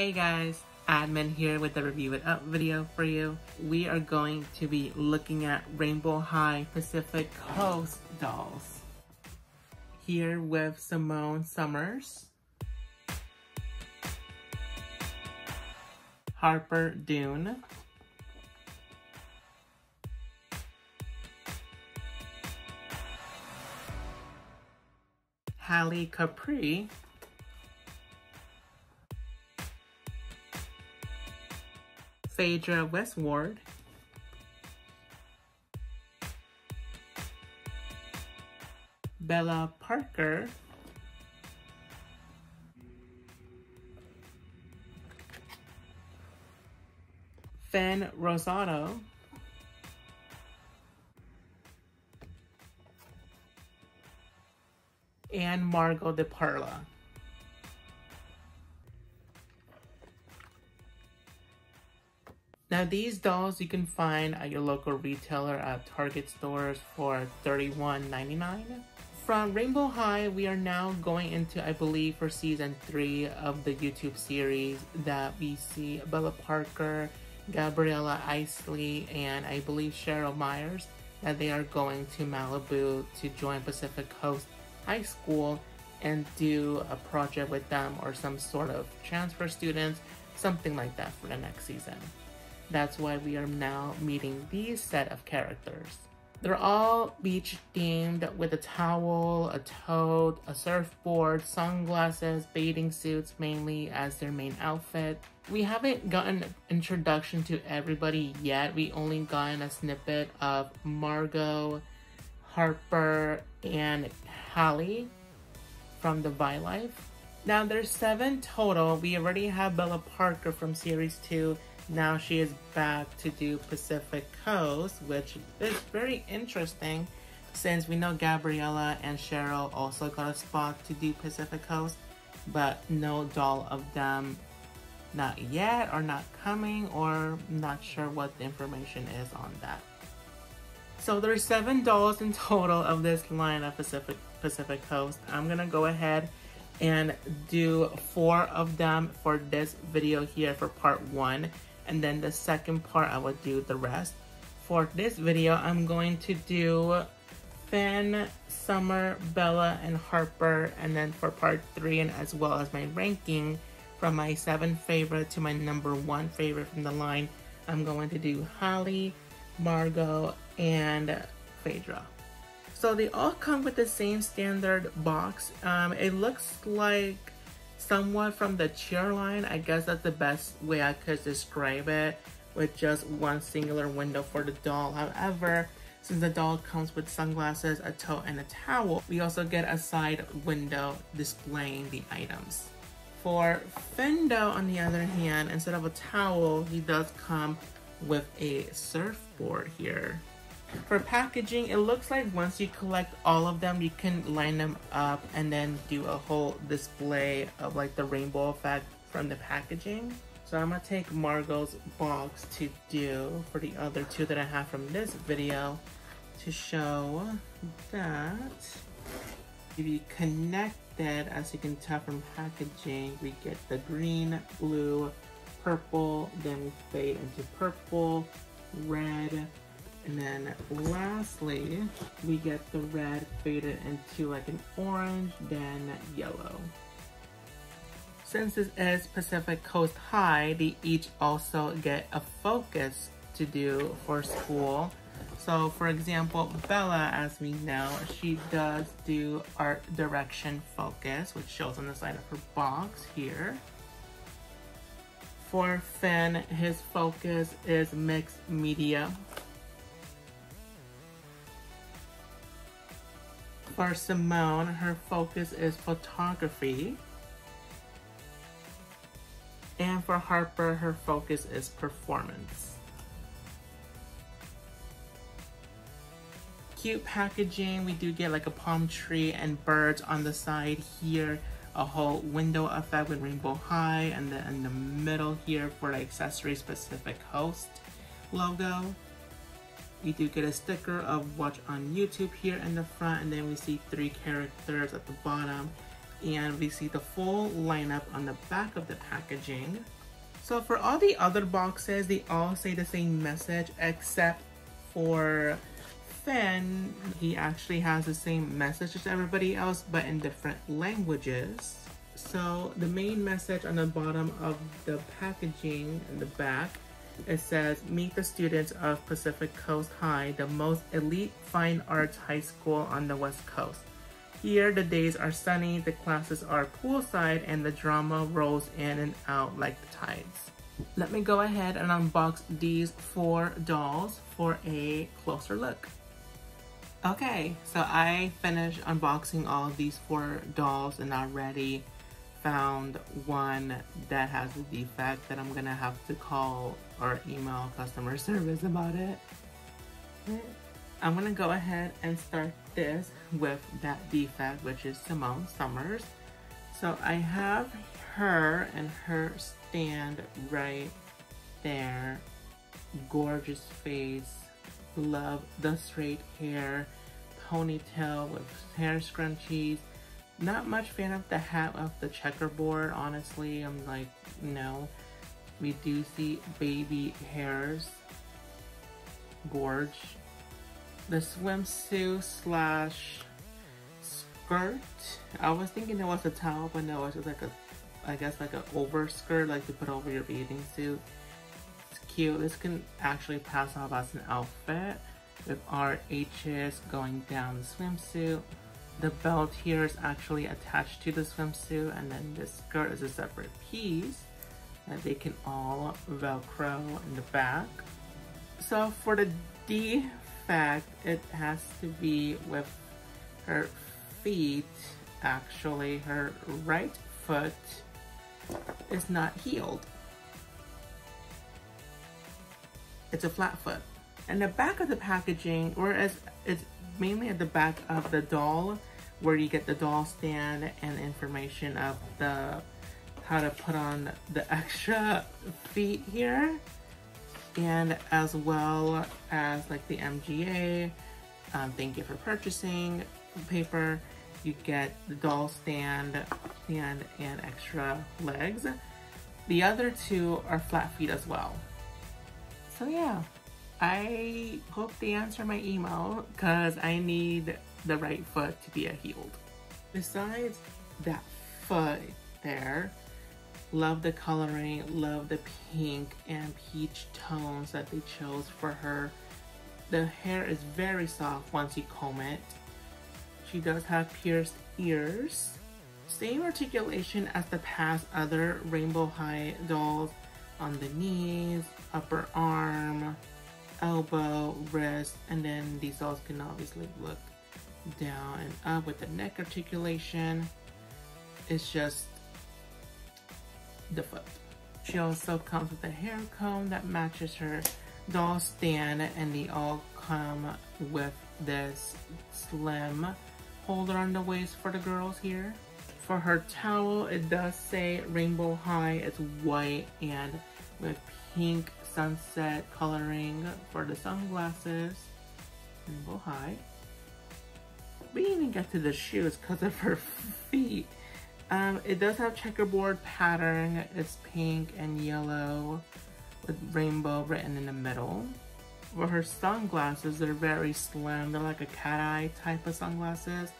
Hey guys, Admin here with the Review It Up video for you. We are going to be looking at Rainbow High Pacific Coast dolls. Here with Simone Summers, Harper Dune, Hallie Capri, Phaedra Westward, Bella Parker, Fen Rosado, and Margot De Parla. Now these dolls you can find at your local retailer at Target stores for $31.99. From Rainbow High, we are now going into, I believe, for season 3 of the YouTube series that we see Bella Parker, Gabriella Isley, and I believe Cheryl Myers, that they are going to Malibu to join Pacific Coast High School and do a project with them or some sort of transfer students, something like that for the next season. That's why we are now meeting these set of characters. They're all beach themed with a towel, a tote, a surfboard, sunglasses, bathing suits mainly as their main outfit. We haven't gotten an introduction to everybody yet. We only gotten a snippet of Margot, Harper, and Hallie from the Vi Life. Now there's 7 total. We already have Bella Parker from series 2. Now she is back to do Pacific Coast, which is very interesting since we know Gabriella and Cheryl also got a spot to do Pacific Coast, but no doll of them, not yet, or not coming, or not sure what the information is on that. So there's 7 dolls in total of this line of Pacific Coast. I'm gonna go ahead and do 4 of them for this video here for part 1. And then the second part, I will do the rest. For this video, I'm going to do Fen, Summer, Bella, and Harper. And then for part 3, and as well as my ranking from my 7 favorite to my #1 favorite from the line, I'm going to do Hallie, Margot, and Phaedra. So they all come with the same standard box. It looks like somewhat from the cheer line. I guess that's the best way I could describe it, with just one singular window for the doll. However, since the doll comes with sunglasses, a tote, and a towel, we also get a side window displaying the items. For Fendo, on the other hand, instead of a towel, he does come with a surfboard here. For packaging, it looks like once you collect all of them, you can line them up and then do a whole display of like the rainbow effect from the packaging. So I'm gonna take Margot's box to do for the other 2 that I have from this video to show that if you connect it, as you can tell from packaging, we get the green, blue, purple, then we fade into purple, red, and then lastly, we get the red faded into like an orange, then yellow. Since this is Pacific Coast High, they each also get a focus to do for school. So for example, Bella, as we know, she does do art direction focus, which shows on the side of her box here. For Fen, his focus is mixed media. For Simone, her focus is photography. And for Harper, her focus is performance. Cute packaging. We do get like a palm tree and birds on the side here. A whole window effect with Rainbow High. And then in the middle here for the accessories, Pacific Coast logo. We do get a sticker of watch on YouTube here in the front, and then we see 3 characters at the bottom and we see the full lineup on the back of the packaging. So for all the other boxes, they all say the same message, except for Fen. He actually has the same message as everybody else, but in different languages. So the main message on the bottom of the packaging in the back, it says, meet the students of Pacific Coast High, the most elite fine arts high school on the West Coast. Here, the days are sunny, the classes are poolside, and the drama rolls in and out like the tides. Let me go ahead and unbox these 4 dolls for a closer look. Okay, so I finished unboxing all of these 4 dolls and already found one that has a defect that I'm gonna have to call or email customer service about it. I'm gonna go ahead and start this with that defect, which is Simone Summers. So I have her and her stand right there. Gorgeous face, love the straight hair, ponytail with hair scrunchies. Not much fan of the hat of the checkerboard, honestly. I'm like, no. We do see baby hairs. Gorge. The swimsuit slash skirt. I was thinking it was a towel, but no, it's just like a, I guess like an over skirt, like you put over your bathing suit. It's cute. This can actually pass off as an outfit with RHs going down the swimsuit. The belt here is actually attached to the swimsuit, and then the skirt is a separate piece that they can all Velcro in the back. So for the defect, it has to be with her feet. Actually, her right foot is not healed. It's a flat foot. And the back of the packaging, or as it's mainly at the back of the doll, where you get the doll stand and information of the how to put on the extra feet here, and as well as like the MGA, thank you for purchasing paper. You get the doll stand and extra legs. The other 2 are flat feet as well. So yeah, I hope they answer my email because I need the right foot to be healed. Besides that foot there, love the coloring, love the pink and peach tones that they chose for her. The hair is very soft once you comb it. She does have pierced ears. Same articulation as the past other Rainbow High dolls on the knees, upper arm, elbow, wrist, and then these dolls can obviously look down and up with the neck articulation. It's just the foot. She also comes with a hair comb that matches her doll stand, and they all come with this slim holder on the waist for the girls here. For her towel, it does say Rainbow High. It's white and with pink sunset coloring for the sunglasses. Rainbow High. We didn't even get to the shoes because of her feet. It does have checkerboard pattern. It's pink and yellow with rainbow written in the middle. For her sunglasses, they're very slim. They're like a cat eye type of sunglasses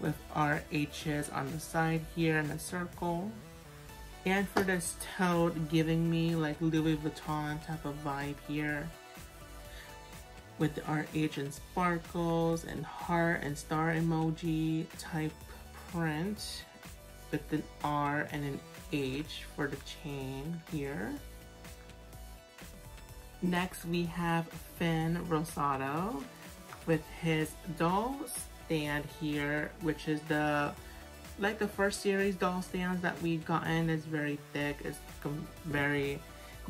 with RHs on the side here in a circle. And for this tote, giving me like Louis Vuitton type of vibe here with the RH and sparkles and heart and star emoji type print with an R and an H for the chain here. Next we have Fen Rosado with his doll stand here, which is the like the first series doll stands that we've gotten. Is very thick. It's very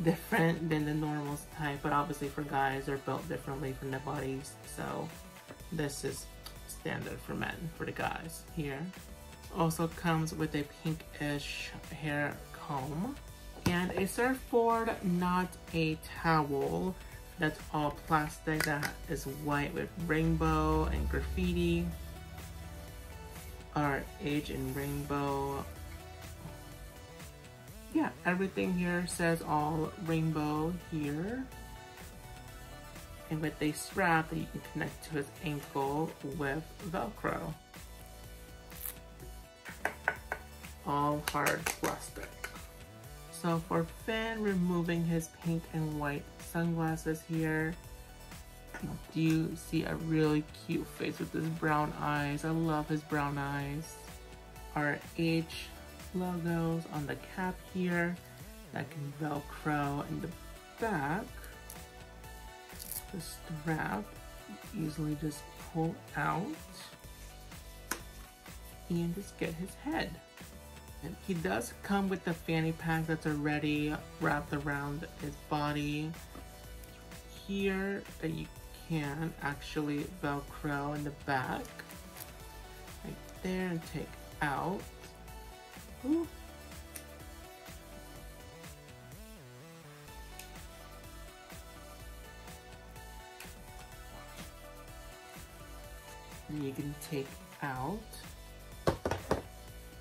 different than the normal type, but obviously for guys they're built differently from the bodies, so this is standard for men, for the guys here. Also comes with a pinkish hair comb and a surfboard, not a towel, that's all plastic, that is white with rainbow and graffiti. our age in rainbow. Yeah, everything here says all rainbow here. And with a strap that you can connect to his ankle with Velcro. All hard plastic. So for Fen, removing his pink and white sunglasses here, you do see a really cute face with his brown eyes. I love his brown eyes. Our H logos on the cap here that can Velcro in the back. The strap easily just pull out and just get his head. And he does come with the fanny pack that's already wrapped around his body here that you can actually Velcro in the back right there and take out. Ooh. You can take out.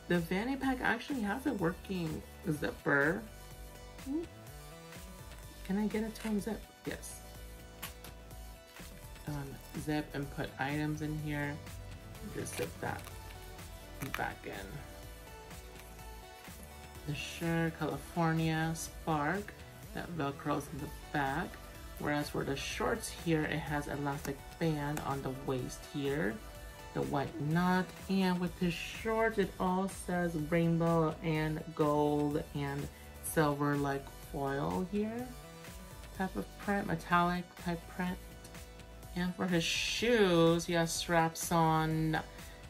The fanny pack actually has a working zipper. Can I get a to unzip? Yes. Zip and put items in here. Just zip that back in. The shirt, California Spark, that Velcro's in the back. Whereas for the shorts here, it has elastic band on the waist here, the white knot, and with his shorts, it all says rainbow and gold and silver like foil here. Type of print, metallic type print. And for his shoes, he has straps on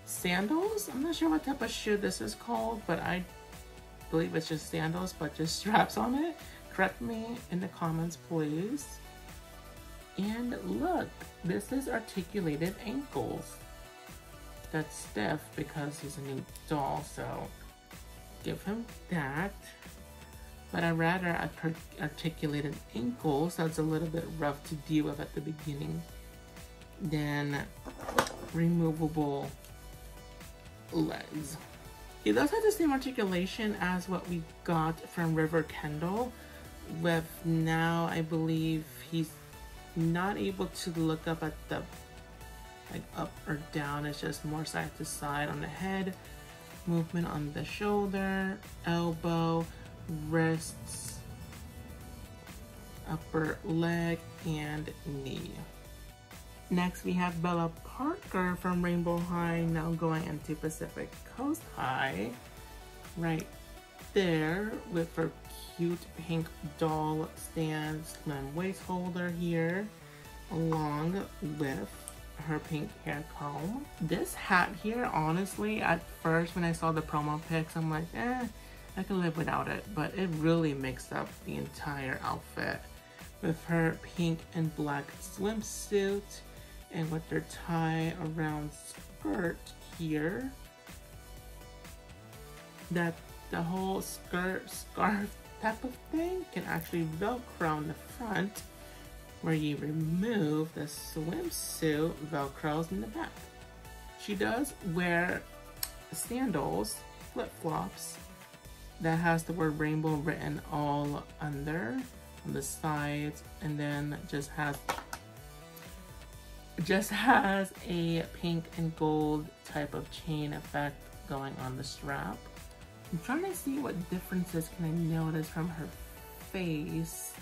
sandals. I'm not sure what type of shoe this is called, but I believe it's just sandals, but just straps on it. Correct me in the comments, please. And look, this is articulated ankles. That's stiff because he's a new doll, so give him that. But I'd rather articulated ankles, so it's a little bit rough to deal with at the beginning, than removable legs. It does have the same articulation as what we got from River Kendall, with now I believe he's not able to look up at the like up or down. It's just more side to side on the head, movement on the shoulder, elbow, wrists, upper leg, and knee. Next we have Bella Parker from Rainbow High, now going into Pacific Coast High, right there with her cute pink doll stands and waist holder here, along with her pink hair comb. This hat here, honestly, at first when I saw the promo pics, I'm like, I can live without it, but it really makes up the entire outfit with her pink and black swimsuit and with their tie around skirt here. That the whole scarf type of thing can actually Velcro in the front, where you remove the swimsuit, Velcros in the back. She does wear sandals, flip-flops, that has the word rainbow written all under, on the sides, and then just has a pink and gold type of chain effect going on the strap. I'm trying to see what differences can I notice from her face.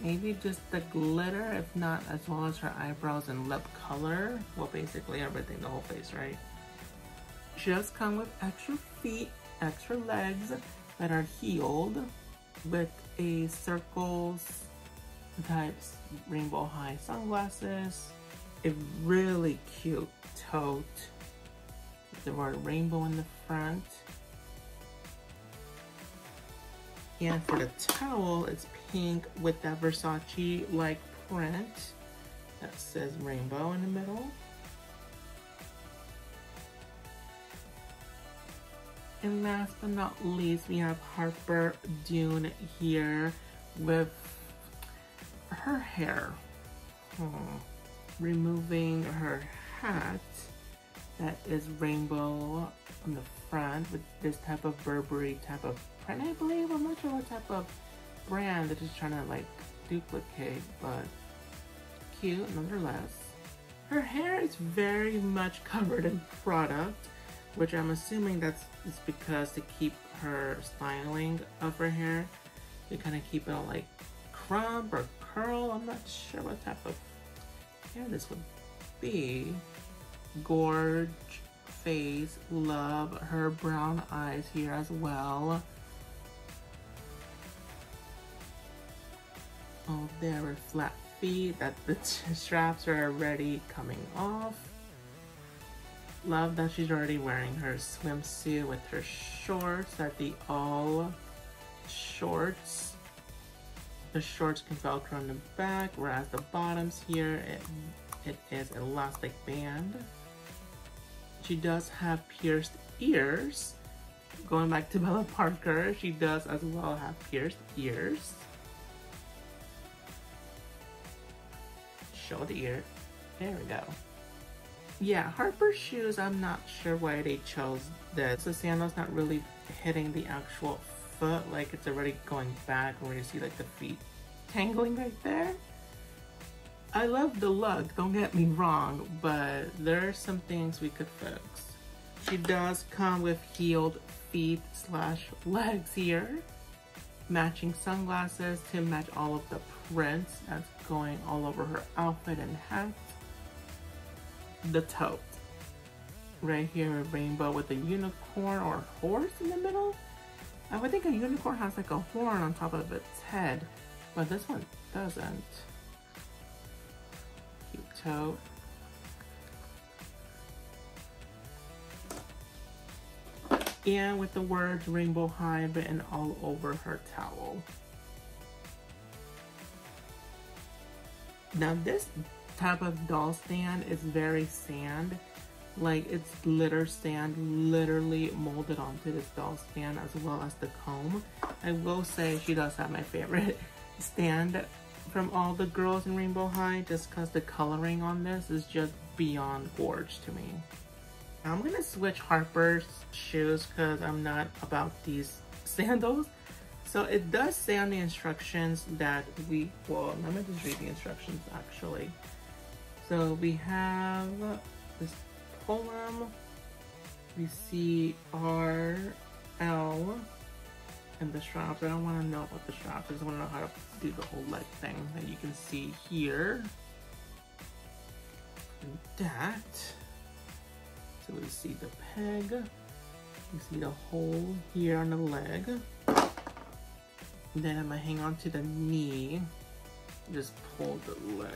Maybe just the glitter, if not, as well as her eyebrows and lip color. Well, basically everything, the whole face, right? She does come with extra feet, extra legs that are heeled with a circles type Rainbow High sunglasses. A really cute tote with the word rainbow in the front. And for the towel, it's pink with that Versace-like print that says rainbow in the middle. And last but not least, we have Harper Dune here with her hair. Removing her hat that is rainbow on the front with this type of Burberry type of print, I believe. I'm not sure what type of brand they're just trying to like duplicate, but cute nonetheless. Her hair is very much covered in product, which I'm assuming it's because to keep her styling of her hair. They kind of keep it all like crump or curl. I'm not sure what type of hair this would be. Gorge face, love her brown eyes here as well. Oh, there are flat feet, that the straps are already coming off. Love that she's already wearing her swimsuit with her shorts, that the all shorts. The shorts can velcro on the back, whereas the bottoms here, it is elastic band. She does have pierced ears. Going back to Bella Parker, she does as well have pierced ears. Show the ear. There we go. Yeah, Harper's shoes, I'm not sure why they chose this. The sandal's not really hitting the actual foot, like it's already going back, and we're gonna see like the feet tangling right there. I love the look, don't get me wrong, but there are some things we could fix. She does come with heeled feet / legs here. Matching sunglasses to match all of the prints that's going all over her outfit and hat. The tote. Right here, a rainbow with a unicorn or horse in the middle. I would think a unicorn has like a horn on top of its head, but this one doesn't. Cute tote. And with the words Rainbow High written all over her towel. Now this type of doll stand is very sand. Like it's glitter sand literally molded onto this doll stand as well as the comb. I will say she does have my favorite stand from all the girls in Rainbow High just because the coloring on this is just beyond gorgeous to me. I'm gonna switch Harper's shoes because I'm not about these sandals. So it does say on the instructions that we, well, let me just read the instructions actually. So we have this poem, we see R, L, and the straps. I don't wanna know about the straps, I just wanna know how to do the whole leg thing that you can see here. And that. So we see the peg, we see the hole here on the leg. And then I'm gonna hang on to the knee, just pull the leg.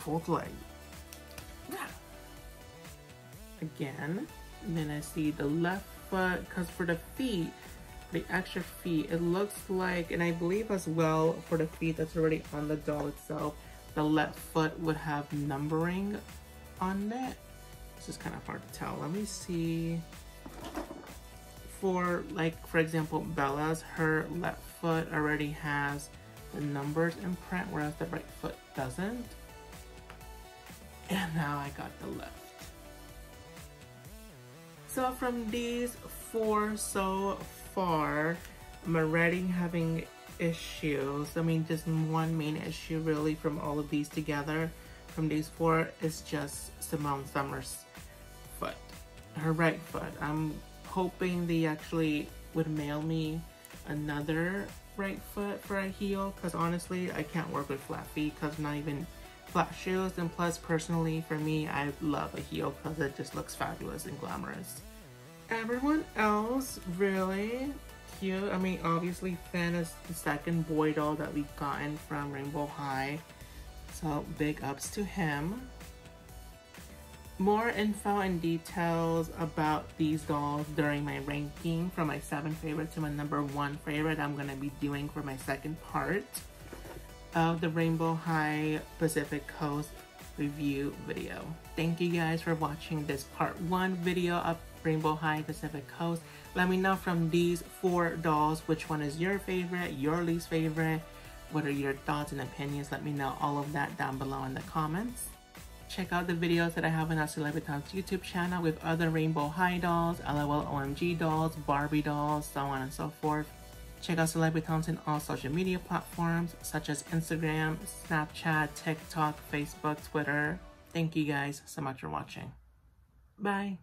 Pull the leg. Yeah. Again, and then I see the left foot, because for the feet, the extra feet, it looks like, and I believe as well for the feet that's already on the doll itself, the left foot would have numbering on it. This is kind of hard to tell. Let me see. For like, for example, Bella's, her left foot already has the numbers in print, whereas the right foot doesn't. And now I got the left. So from these four so far, I'm already having issues. I mean, just one main issue really from all of these together, from these four, is just Simone Summers' foot, her right foot. I'm hoping they actually would mail me another right foot for a heel, because honestly I can't work with flat feet, because not even flat shoes, and plus personally for me I love a heel because it just looks fabulous and glamorous. Everyone else really cute. I mean, obviously Fen is the second boy doll that we've gotten from Rainbow High, so big ups to him. More info and details about these dolls during my ranking from my 7 favorite to my #1 favorite I'm going to be doing for my second part of the Rainbow High Pacific Coast review video. Thank you guys for watching this part 1 video of Rainbow High Pacific Coast. Let me know from these 4 dolls which one is your favorite, your least favorite, what are your thoughts and opinions. Let me know all of that down below in the comments. Check out the videos that I have on our Celebritants YouTube channel with other Rainbow High dolls, LOL OMG dolls, Barbie dolls, so on and so forth. Check out Celebritants on all social media platforms such as Instagram, Snapchat, TikTok, Facebook, Twitter. Thank you guys so much for watching. Bye.